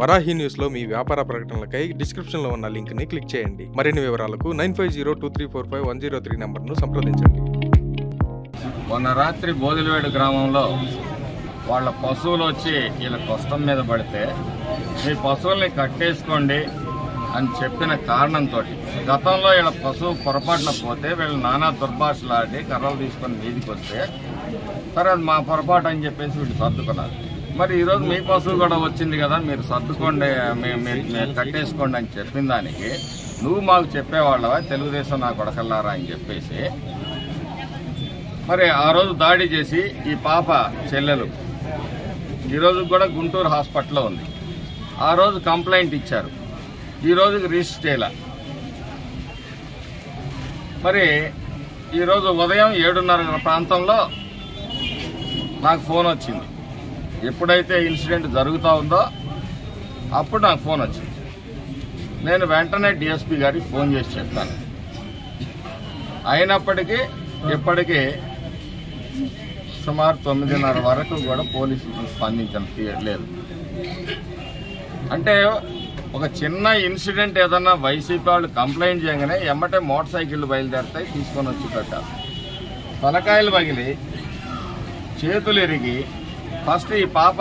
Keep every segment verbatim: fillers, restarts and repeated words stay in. Varahi news లో మీ వ్యాపార ప్రకటనలకై description లో ఉన్న లింక్ ని క్లిక్ చేయండి. మరిన్ని వివరాలకు తొమ్మిది ఐదు సున్నా రెండు మూడు నాలుగు ఐదు ఒక సున్నా మూడు మూడు నంబర్ ను సంప్రదించండి. మొన్న రాత్రి బోదిలవేడు గ్రామంలో వాళ్ళ పశువులు వచ్చి వీళ్ళ కష్టం మీద పడితే మీ పశువుల్ని కట్టేసుకోండి అని చెప్పిన కారణంతో గతంలో వీళ్ళ పశువు పొరపాటున పోతే వీళ్ళు నానా దుర్భాషలాడి కర్రలు తీసుకొని వీధికి వస్తే తర్వాత మా పొరపాటు అని చెప్పేసి వీళ్ళు సర్దుకున్నారు. మరి ఈరోజు మీ పశువు కూడా వచ్చింది కదా, మీరు సర్దుకోండి మీరు కట్టేసుకోండి అని చెప్పిన దానికి నువ్వు మాకు చెప్పేవాళ్ళవా తెలుగుదేశం నా కొడకల్లారా అని చెప్పేసి మరి ఆ రోజు దాడి చేసి ఈ పాప చెల్లెలు ఈరోజు కూడా గుంటూరు హాస్పిటల్లో ఉంది. ఆ రోజు కంప్లైంట్ ఇచ్చారు, ఈరోజు రిజిస్టర్ చేయాల. మరి ఈరోజు ఉదయం ఏడున్నర ప్రాంతంలో నాకు ఫోన్ వచ్చింది. ఎప్పుడైతే ఇన్సిడెంట్ జరుగుతూ ఉందో అప్పుడు నాకు ఫోన్ వచ్చింది. నేను వెంటనే డిఎస్పీ గారికి ఫోన్ చేసి చెప్పాను. అయినప్పటికీ ఇప్పటికీ సుమారు తొమ్మిదిన్నర వరకు కూడా పోలీసులు స్పందించడం లేదు. అంటే ఒక చిన్న ఇన్సిడెంట్ ఏదన్నా వైసీపీ వాళ్ళు కంప్లైంట్ చేయగానే ఎమ్మటే మోటార్ సైకిళ్ళు బయలుదేరతాయి, తీసుకొని వచ్చి పెట్టాలి. తలకాయలు పగిలి చేతులు ఎరిగి ఫస్ట్ ఈ పాప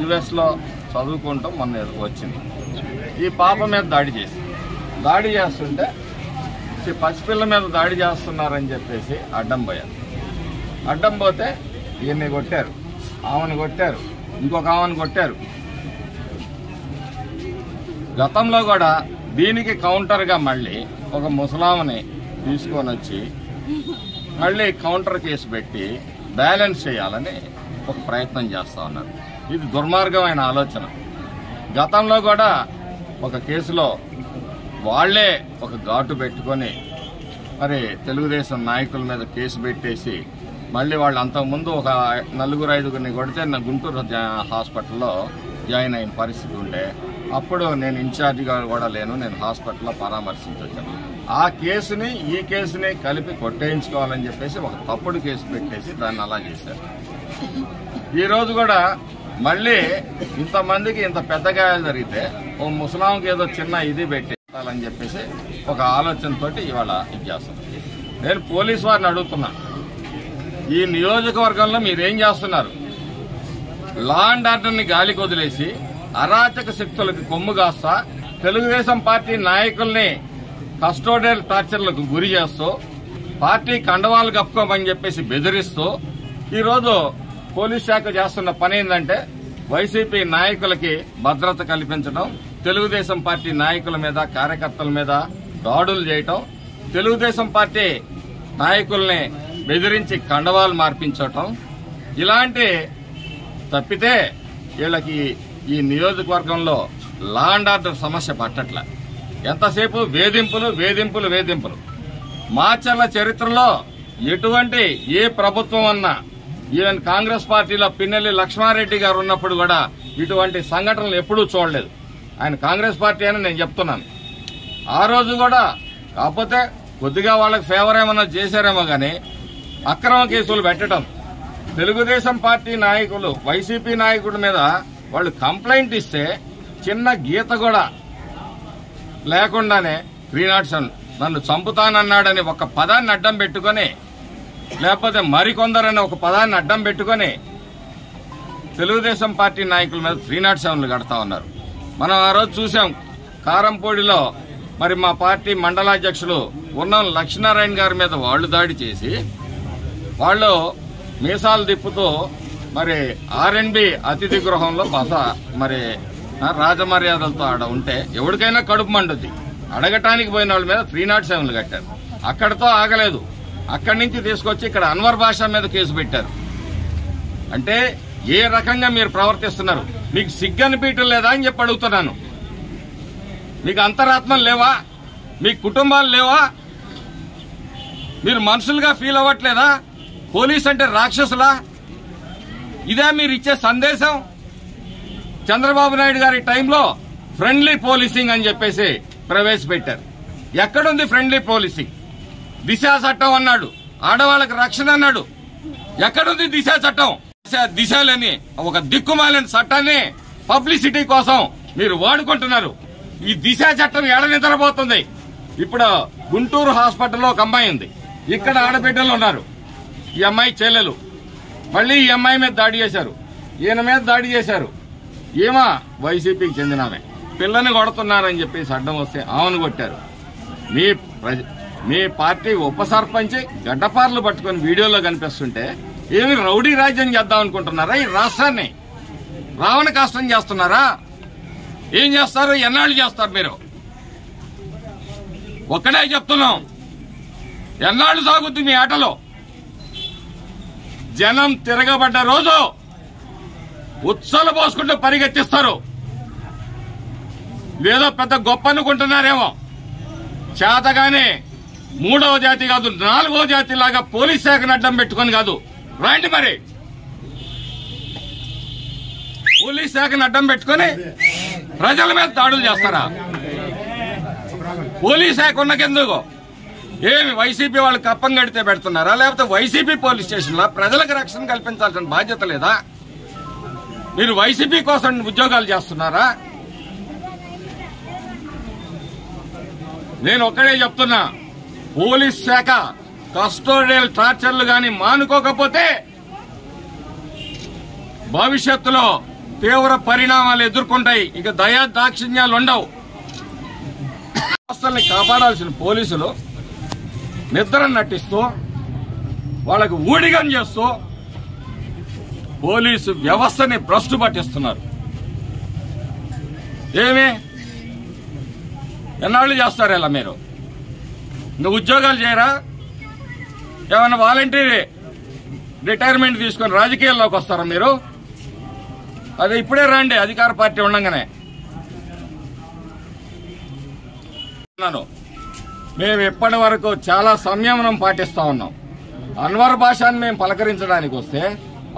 యూఎస్లో చదువుకుంటాం మొన్న వచ్చింది. ఈ పాప మీద దాడి చేసి దాడి చేస్తుంటే పసిపిల్ల మీద దాడి చేస్తున్నారని చెప్పేసి అడ్డం పోయారు. అడ్డం పోతే ఈయన్ని కొట్టారు, ఆమెను కొట్టారు, ఇంకొక ఆమెను కొట్టారు. గతంలో కూడా దీనికి కౌంటర్గా మళ్ళీ ఒక ముసలామని తీసుకొని వచ్చి మళ్ళీ కౌంటర్ కేసు పెట్టి బ్యాలెన్స్ చేయాలని ఒక ప్రయత్నం చేస్తూ ఉన్నారు. ఇది దుర్మార్గమైన ఆలోచన. గతంలో కూడా ఒక కేసులో వాళ్లే ఒక ఘాటు పెట్టుకొని మరి తెలుగుదేశం నాయకుల మీద కేసు పెట్టేసి మళ్ళీ వాళ్ళు అంతకుముందు ఒక నలుగురు ఐదుగురిని కొడితే నా గుంటూరు హాస్పిటల్లో జాయిన్ అయిన పరిస్థితి ఉండే. అప్పుడు నేను ఇన్ఛార్జిగా కూడా లేను, నేను హాస్పిటల్లో పరామర్శించొచ్చాను. ఆ కేసుని ఈ కేసుని కలిపి కొట్టేయించుకోవాలని చెప్పేసి ఒక తప్పుడు కేసు పెట్టేసి దాన్ని అలా చేశారు. ఈరోజు కూడా మళ్ళీ ఇంతమందికి ఇంత పెద్ద గాయాలు జరిగితే ఓ ముసలాంకి ఏదో చిన్న ఇది పెట్టాలని చెప్పేసి ఒక ఆలోచనతోటి ఇవాళ ఇది చేస్తున్నారు. నేను పోలీసు వారిని అడుగుతున్నా, ఈ నియోజకవర్గంలో మీరేం చేస్తున్నారు? లా అండ్ ఆర్డర్ని గాలికి వదిలేసి అరాచక శక్తులకు కొమ్ము కాస్తా తెలుగుదేశం పార్టీ నాయకుల్ని కస్టోడియల్ టార్చర్లకు గురి చేస్తూ పార్టీ కండవాలు కప్పుకోమని చెప్పేసి బెదిరిస్తూ ఈరోజు పోలీస్ శాఖ చేస్తున్న పని ఏంటంటే వైసీపీ నాయకులకి భద్రత కల్పించడం, తెలుగుదేశం పార్టీ నాయకుల మీద కార్యకర్తల మీద దాడులు చేయటం, తెలుగుదేశం పార్టీ నాయకుల్ని బెదిరించి కండవాలు మార్పించటం. ఇలాంటి తప్పితే వీళ్ళకి ఈ నియోజకవర్గంలో లా అండ్ ఆర్డర్ సమస్య పట్టట్లా. ఎంతసేపు వేధింపులు వేధింపులు వేధింపులు. మాచర్ల చరిత్రలో ఎటువంటి ఏ ప్రభుత్వం అన్నా ఈవెన్ కాంగ్రెస్ పార్టీలో పిన్నెల్లి లక్ష్మారెడ్డి గారు ఉన్నప్పుడు కూడా ఇటువంటి సంఘటనలు ఎప్పుడూ చూడలేదు. ఆయన కాంగ్రెస్ పార్టీ అని నేను చెప్తున్నాను. ఆ రోజు కూడా కాకపోతే కొద్దిగా వాళ్ళకి ఫేవర్ ఏమన్నా చేశారేమో కానీ అక్రమ కేసులు పెట్టడం, తెలుగుదేశం పార్టీ నాయకులు వైసీపీ నాయకుడి మీద వాళ్ళు కంప్లైంట్ ఇస్తే చిన్న గీత కూడా లేకుండానే త్రీ నాట్ సెవెన్ నన్ను చంపుతానన్నాడని ఒక పదాన్ని అడ్డం పెట్టుకొని లేకపోతే మరికొందరని ఒక పదాన్ని అడ్డం పెట్టుకొని తెలుగుదేశం పార్టీ నాయకుల మీద త్రీ నాట్ సెవెన్లు కడతా ఉన్నారు. మనం ఆ రోజు చూసాం కారంపూడిలో మరి మా పార్టీ మండలాధ్యక్షులు ఉన్న లక్ష్మీనారాయణ గారి మీద వాళ్ళు దాడి చేసి వాళ్ళు మీసాలు తిప్పుతూ మరి ఆర్ఎన్బి అతిథి గృహంలో బస మరి రాజమర్యాదలతో ఆడ ఉంటే ఎవరికైనా కడుపు మండుద్ది. అడగటానికి పోయిన వాళ్ళ మీద త్రీ నాట్ సెవెన్లు కట్టారు. అక్కడితో ఆగలేదు, అక్కడి నుంచి తీసుకొచ్చి ఇక్కడ అన్వర్ భాషా మీద కేసు పెట్టారు. అంటే ఏ రకంగా మీరు ప్రవర్తిస్తున్నారు? మీకు సిగ్గనిపీయటం లేదా అని చెప్పి అడుగుతున్నాను. మీకు అంతరాత్మలు లేవా? మీ కుటుంబాలు లేవా? మీరు మనుషులుగా ఫీల్ అవ్వట్లేదా? పోలీస్ అంటే రాక్షసులా? ఇదే మీరు ఇచ్చే సందేశం? చంద్రబాబు నాయుడు గారి టైంలో ఫ్రెండ్లీ పోలీసింగ్ అని చెప్పేసి ప్రవేశపెట్టారు. ఎక్కడుంది ఫ్రెండ్లీ పోలీసింగ్? దిశా చట్టం అన్నాడు, ఆడవాళ్ళకి రక్షణ అన్నాడు. ఎక్కడుంది దిశా చట్టం? దిశలని ఒక దిక్కుమాలిన చట్టాన్ని పబ్లిసిటీ కోసం మీరు వాడుకుంటున్నారు ఈ దిశ చట్టం ఎడ నిద్రపోతుంది ఇప్పుడు గుంటూరు హాస్పిటల్లో ఒక అమ్మాయి ఉంది ఇక్కడ ఆడబిడ్డలు ఉన్నారు ఈ అమ్మాయి చెల్లెలు మళ్ళీ ఈ అమ్మాయి మీద దాడి చేశారు ఈయన మీద దాడి చేశారు ఏమా వైసీపీకి చెందిన ఆమె పిల్లని కొడుతున్నారని చెప్పేసి అడ్డం వస్తే ఆమెను కొట్టారు మీ మీ పార్టీ ఉప సర్పంచ్ గడ్డపార్లు పట్టుకుని వీడియోలో కనిపిస్తుంటే ఏమి రౌడీ రాజ్యం చేద్దాం అనుకుంటున్నారా ఈ రాష్ట్రాన్ని రావణ కాష్టం చేస్తున్నారా ఏం చేస్తారు ఎన్నాళ్ళు చేస్తారు మీరు ఒక్కడే చెప్తున్నాం ఎన్నాళ్ళు సాగుద్ది మీ ఆటలో జనం తిరగబడ్డ రోజు ఉత్సలు పోసుకుంటూ పరిగెత్తిస్తారు లేదో పెద్ద గొప్ప అనుకుంటున్నారేమో చేతగానే మూడవ జాతి కాదు నాలుగవ జాతి లాగా పోలీస్ శాఖను అడ్డం పెట్టుకుని కాదు రాండి మరి పోలీస్ శాఖను అడ్డం పెట్టుకుని ప్రజల మీద దాడులు చేస్తారా పోలీస్ శాఖ ఉన్నకెందుకు ఏమి వైసీపీ వాళ్ళకి కప్పం కడితే పెడుతున్నారా లేకపోతే వైసీపీ పోలీస్ స్టేషన్లో ప్రజలకు రక్షణ కల్పించాల్సిన బాధ్యత లేదా మీరు వైసీపీ కోసం ఉద్యోగాలు చేస్తున్నారా నేను ఒక్కడే చెప్తున్నా పోలీస్ శాఖ కస్టోడియల్ టార్చర్లు కానీ మానుకోకపోతే భవిష్యత్తులో తీవ్ర పరిణామాలు ఎదుర్కొంటాయి ఇక దయా దాక్షిణ్యాలు ఉండవు వ్యవస్థల్ని కాపాడాల్సిన పోలీసులు నిద్రను నటిస్తూ వాళ్ళకు ఊడిగం చేస్తూ పోలీసు వ్యవస్థని భ్రష్టు పట్టిస్తున్నారు ఏమి ఎన్నాళ్ళు చేస్తారు ఇలా మీరు నువ్వు ఉద్యోగాలు చేయరా ఏమన్నా వాలంటీరీ రిటైర్మెంట్ తీసుకొని రాజకీయాల్లోకి వస్తారా మీరు అదే ఇప్పుడే రండి అధికార పార్టీ ఉండగానే మేము ఇప్పటి వరకు చాలా సంయమనం పాటిస్తా ఉన్నాం అన్వర్ భాషాని మేము పలకరించడానికి వస్తే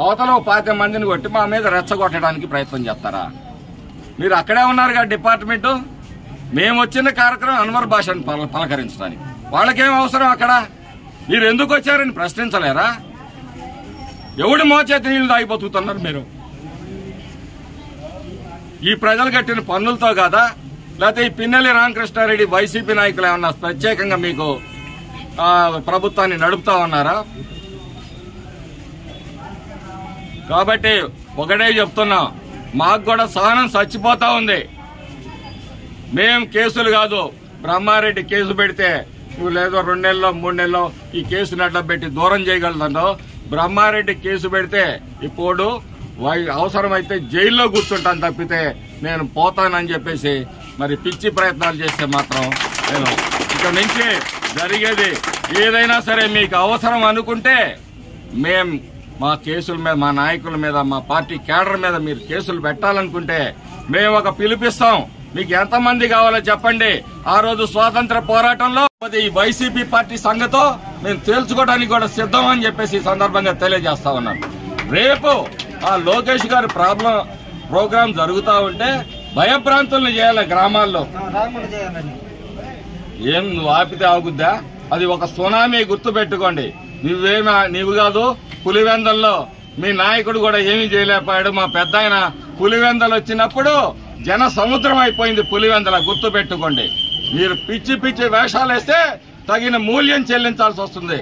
అవతల పాతి మందిని కొట్టి మా మీద రెచ్చగొట్టడానికి ప్రయత్నం చేస్తారా మీరు అక్కడే ఉన్నారు కదా డిపార్ట్మెంటు మేము వచ్చిన కార్యక్రమం అన్వర్ భాషాని పలకరించడానికి వాళ్ళకేం అవసరం అక్కడ మీరు ఎందుకు వచ్చారని ప్రశ్నించలేరా ఎవడు మోచేతి నీళ్లు తాగిపోతున్నారు మీరు ఈ ప్రజలు కట్టిన పన్నులతో కాదా లేకపోతే ఈ పిన్నెల్లి రామకృష్ణారెడ్డి వైసీపీ నాయకులు ఏమన్నా ప్రత్యేకంగా మీకు ప్రభుత్వాన్ని నడుపుతా ఉన్నారా కాబట్టి ఒకటే చెప్తున్నా మాకు కూడా సహనం చచ్చిపోతా ఉంది మేం కేసులు కాదు బ్రహ్మారెడ్డి కేసు పెడితే నువ్వు లేదో రెండు నెలలో మూడు నెలలో ఈ కేసును అడ్డం పెట్టి దూరం చేయగలదంటో బ్రహ్మారెడ్డి కేసు పెడితే ఇప్పుడు అవసరమైతే జైల్లో కూర్చుంటాను తప్పితే నేను పోతానని చెప్పేసి మరి పిచ్చి ప్రయత్నాలు చేస్తే మాత్రం నేను ఇక నుంచి జరిగేది ఏదైనా సరే మీకు అవసరం అనుకుంటే మేం మా కేసుల మీద మా నాయకుల మీద మా పార్టీ క్యాడర్ మీద మీరు కేసులు పెట్టాలనుకుంటే మేము ఒక పిలిపిస్తాం మీకు ఎంతమంది కావాలో చెప్పండి ఆ రోజు స్వాతంత్ర పోరాటంలో ఈ వైసీపీ పార్టీ సంఘతో మేము తేల్చుకోవడానికి కూడా సిద్ధం అని చెప్పేసి ఈ సందర్భంగా తెలియజేస్తా ఉన్నాను రేపు ఆ లోకేష్ గారి ప్రాబ్లం ప్రోగ్రాం జరుగుతా ఉంటే భయభ్రాంతులను చేయాలి గ్రామాల్లో ఏం నువ్వు ఆపితే ఆగుద్దా అది ఒక సునామీ గుర్తుపెట్టుకోండి నువ్వేమి నువ్వు కాదు పులివెందల్లో మీ నాయకుడు కూడా ఏమీ చేయలేకపోయాడు మా పెద్ద ఆయన పులివెందలు వచ్చినప్పుడు జన సముద్రం అయిపోయింది పులివెందల గుర్తు పెట్టుకోండి మీరు పిచ్చి పిచ్చి వేషాలేస్తే తగిన మూల్యం చెల్లించాల్సి వస్తుంది